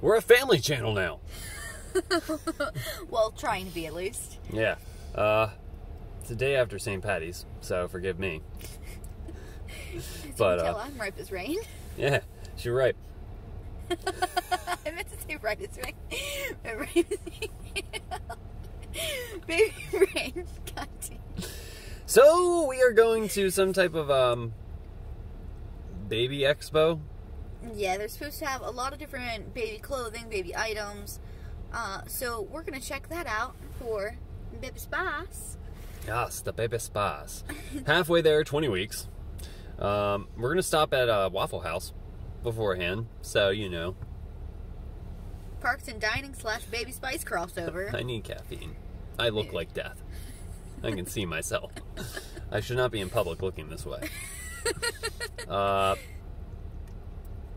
We're a family channel now. Well, trying to be at least. Yeah. It's the day after St. Patty's, so forgive me. But, you can tell I'm ripe as rain. Yeah, she's ripe. I meant to say right as rain. Baby rain. God damn. So we are going to some type of baby expo. Yeah, they're supposed to have a lot of different baby clothing, baby items. So we're gonna check that out for Baby Spice. Yes, the Baby Spice. Halfway there, 20 weeks. We're gonna stop at a Waffle House beforehand, so you know. Parks and Dining / Baby Spice crossover. I need caffeine. I look like death. I can see myself. I should not be in public looking this way.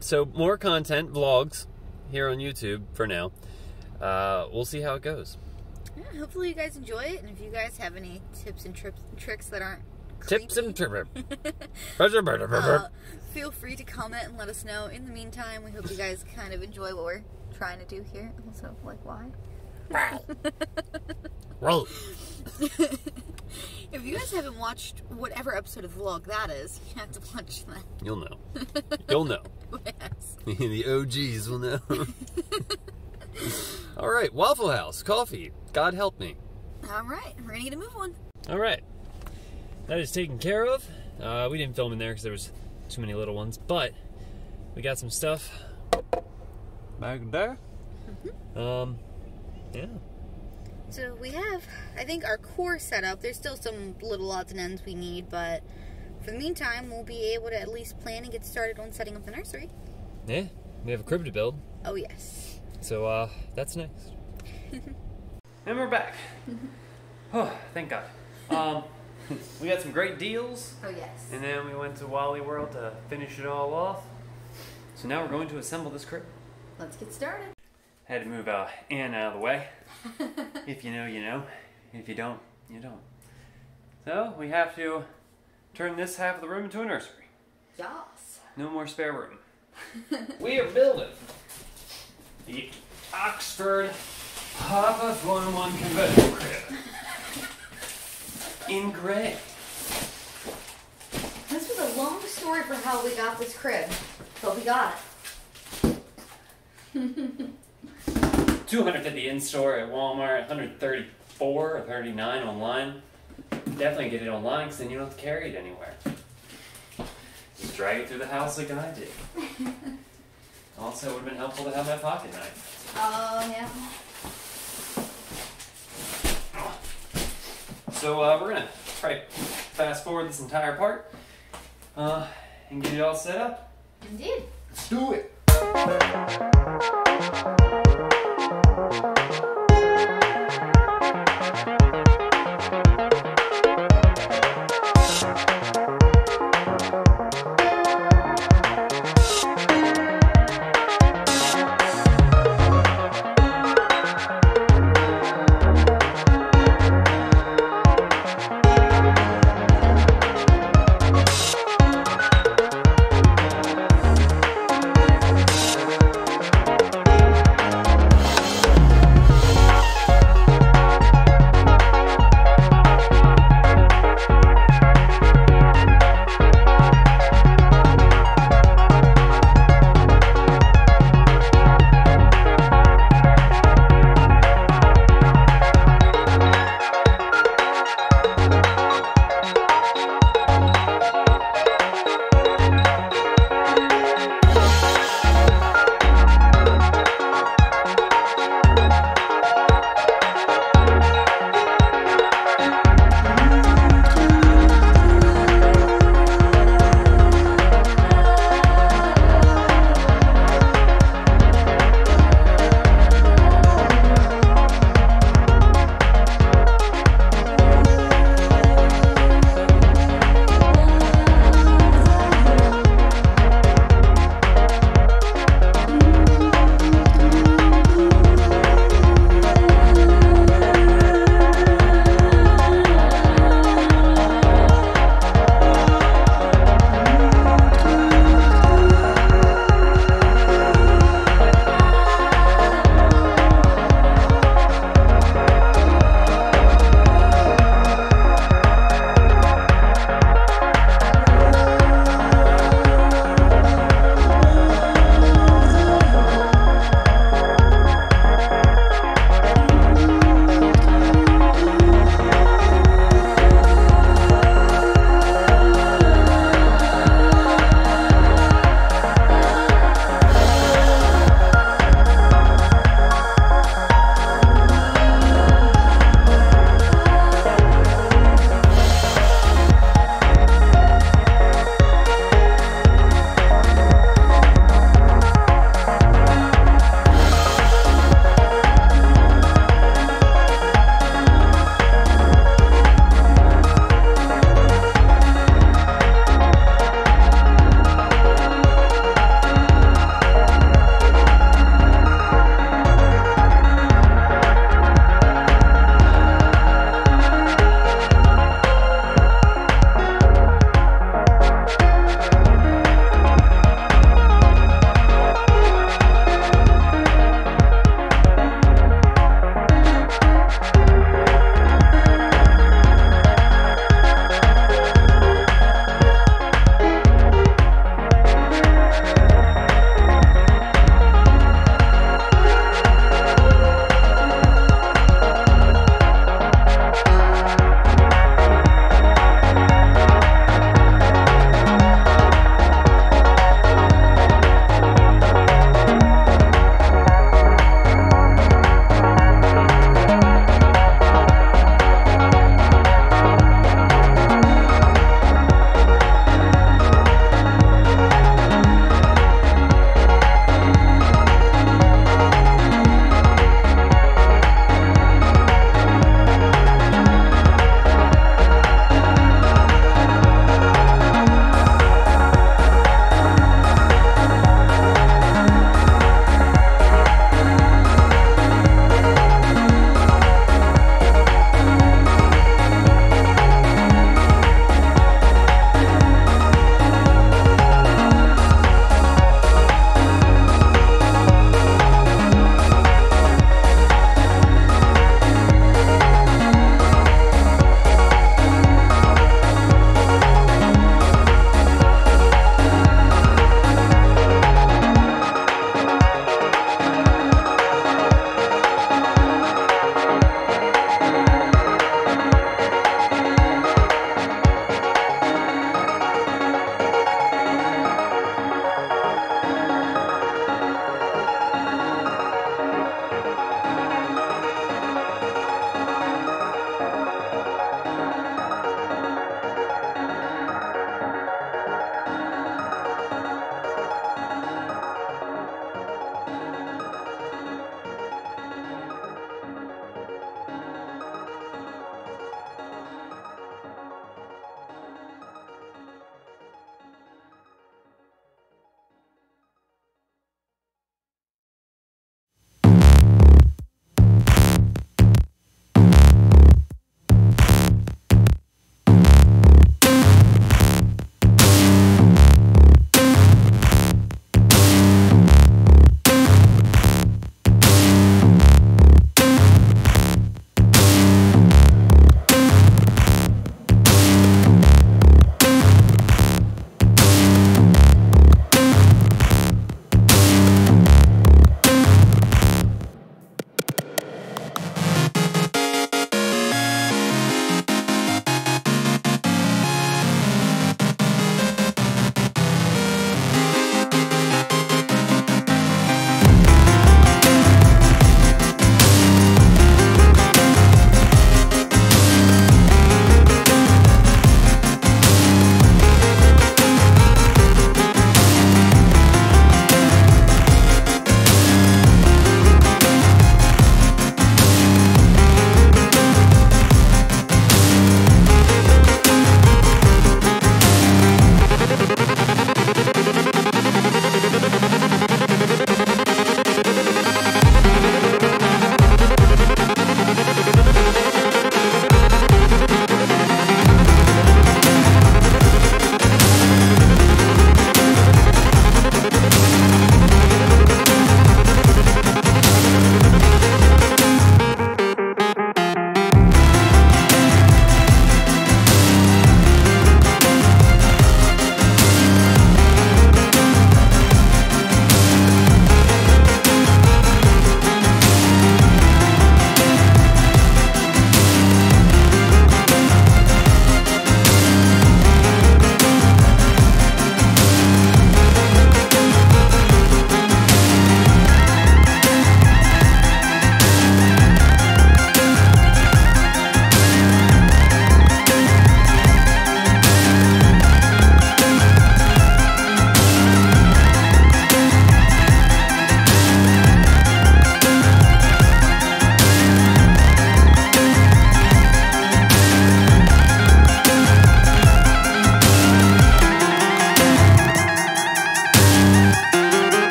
So more content, vlogs, here on YouTube for now. We'll see how it goes. Yeah, hopefully you guys enjoy it, and if you guys have any tips and tricks that aren't creepy, feel free to comment and let us know. In the meantime, we hope you guys kind of enjoy what we're trying to do here. Also, like, why? Roll. If you guys haven't watched whatever episode of the vlog that is, you have to watch that. You'll know. You'll know. Yes. The OGs will know. Alright, Waffle House, coffee, God help me. Alright, we're gonna get a move on. Alright, that is taken care of. We didn't film in there because there was too many little ones, but we got some stuff back there. Mm-hmm. Yeah. So we have, I think, our core setup. There's still some little odds and ends we need, but for the meantime, we'll be able to at least plan and get started on setting up the nursery. Yeah, we have a crib to build. Oh yes. So that's next. And we're back. Oh, thank God. We got some great deals. Oh yes. And then we went to Wally World to finish it all off. So now we're going to assemble this crib. Let's get started. I had to move Anne out of the way. If you know, you know. If you don't, you don't. So we have to turn this half of the room into a nursery. Yes. No more spare room. We are building the Oxford Harper 4-in-1 convertible crib in gray. This was a long story for how we got this crib, but we got it. 250 in store at Walmart, 134 or 39 online. Definitely get it online because then you don't have to carry it anywhere. Just drag it through the house like I did. Also, it would have been helpful to have my pocket knife. Oh, yeah. So, we're going to probably fast forward this entire part and get it all set up. Indeed. Let's do it.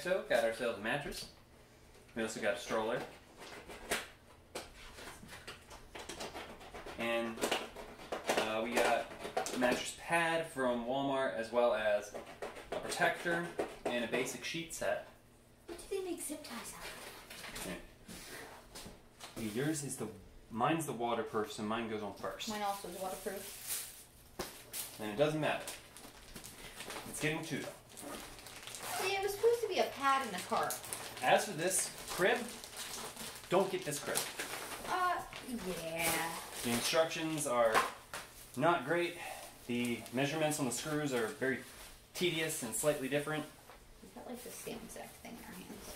XOXO, got ourselves a mattress. We also got a stroller. And we got a mattress pad from Walmart, as well as a protector and a basic sheet set. What do they make zip ties out of? Yeah. Yours is the... Mine's the waterproof, so mine goes on first. Mine also is waterproof. And it doesn't matter. It's getting two, though. See, it was supposed to be a pad and a cart. As for this crib, don't get this crib. Yeah. The instructions are not great. The measurements on the screws are very tedious and slightly different. We've got like the same exact thing in our hands.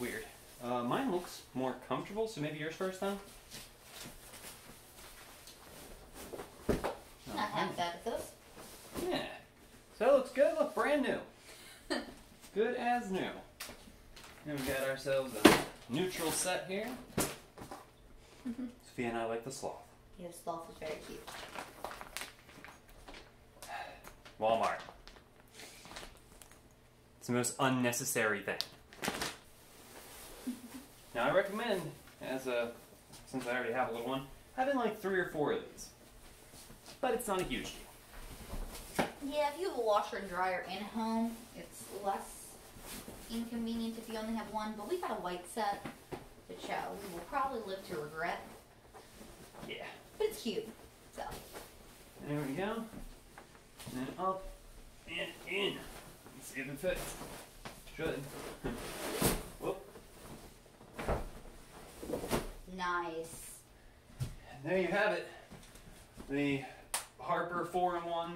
Weird. Mine looks more comfortable, so maybe yours first, then? Not half bad with those. Yeah. So that looks good. Look, brand new. Good as new. And we got ourselves a neutral set here. Sophia and I like the sloth. Yeah, the sloth is very cute. Walmart. It's the most unnecessary thing. Now I recommend, since I already have a little one, having like 3 or 4 of these. But it's not a huge deal. Yeah, if you have a washer and dryer in home, it's less inconvenient if you only have one. But we got a white set, which we will probably live to regret. Yeah. But it's cute, so. There we go. And up and in. Let's see if it fits. Should. Whoop. Nice. And there you have it. The Harper 4-in-1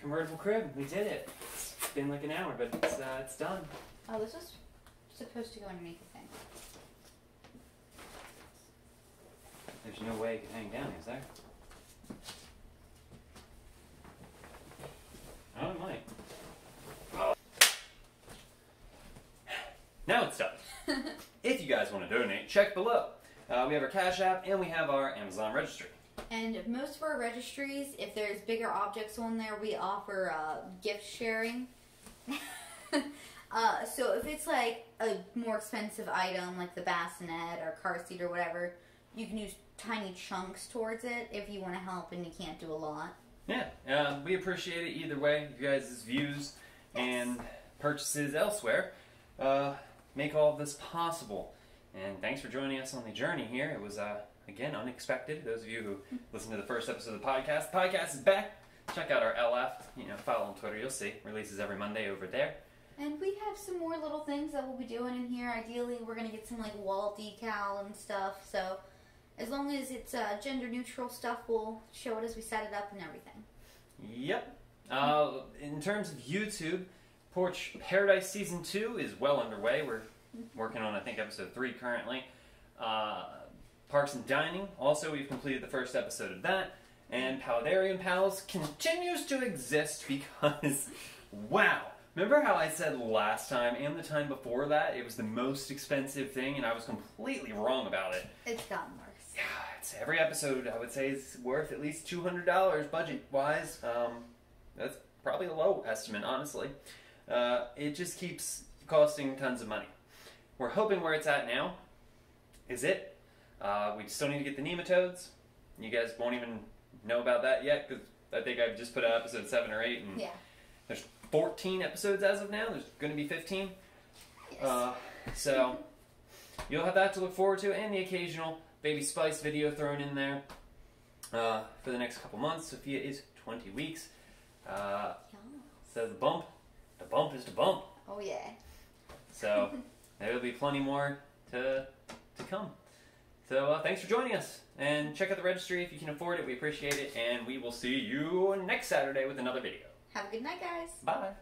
convertible crib. We did it. It's been like an hour, but it's done. Oh, this was supposed to go underneath the thing. There's no way it could hang down, is there? Oh, it might. Oh. Now it's done. If you guys want to donate, check below. We have our Cash App and we have our Amazon registry. And most of our registries, if there's bigger objects on there, we offer gift sharing. So if it's like a more expensive item, like the bassinet or car seat or whatever, you can use tiny chunks towards it if you want to help and you can't do a lot. Yeah, we appreciate it either way. You guys' views and purchases elsewhere make all of this possible. And thanks for joining us on the journey here. It was, again, unexpected. Those of you who listened to the first episode of the podcast is back. Check out our LF, follow on Twitter, you'll see. Releases every Monday over there. And we have some more little things that we'll be doing in here. Ideally, we're going to get some, like, wall decal and stuff. So as long as it's gender-neutral stuff, we'll show it as we set it up and everything. Yep. In terms of YouTube, Porch Paradise Season 2 is well underway. We're working on, I think, episode 3 currently. Parks and Dining, also we've completed the first episode of that. And Paludarium Pals continues to exist because, wow. Remember how I said last time and the time before that it was the most expensive thing and I was completely wrong about it? It's gotten worse. Yeah, it's every episode I would say is worth at least $200 budget-wise. That's probably a low estimate, honestly. It just keeps costing tons of money. We're hoping where it's at now is it. We still need to get the nematodes. You guys won't even know about that yet because I think I've just put out episode 7 or 8 and yeah. There's 14 episodes as of now. There's going to be 15. Yes. So you'll have that to look forward to and the occasional Baby Spice video thrown in there for the next couple months. Sophia is 20 weeks. So the bump is the bump. Oh, yeah. So there'll be plenty more to come. So thanks for joining us. And check out the registry if you can afford it. We appreciate it. And we will see you next Saturday with another video. Have a good night, guys. Bye.